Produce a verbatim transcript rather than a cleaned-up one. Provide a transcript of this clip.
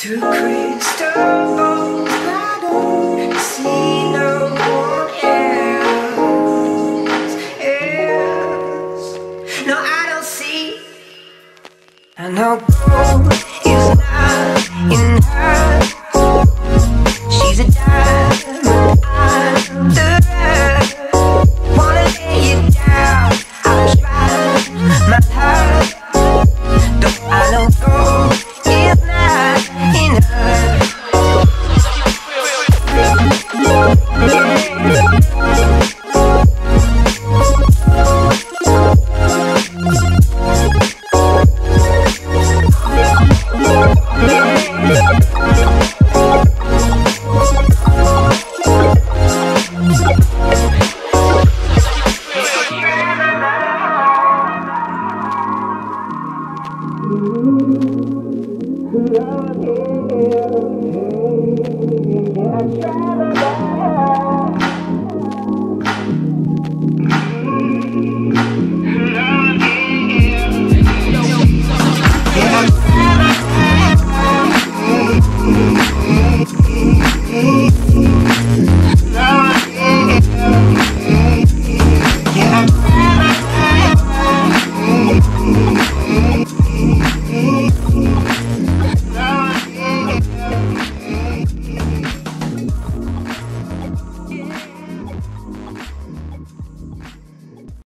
to crystal.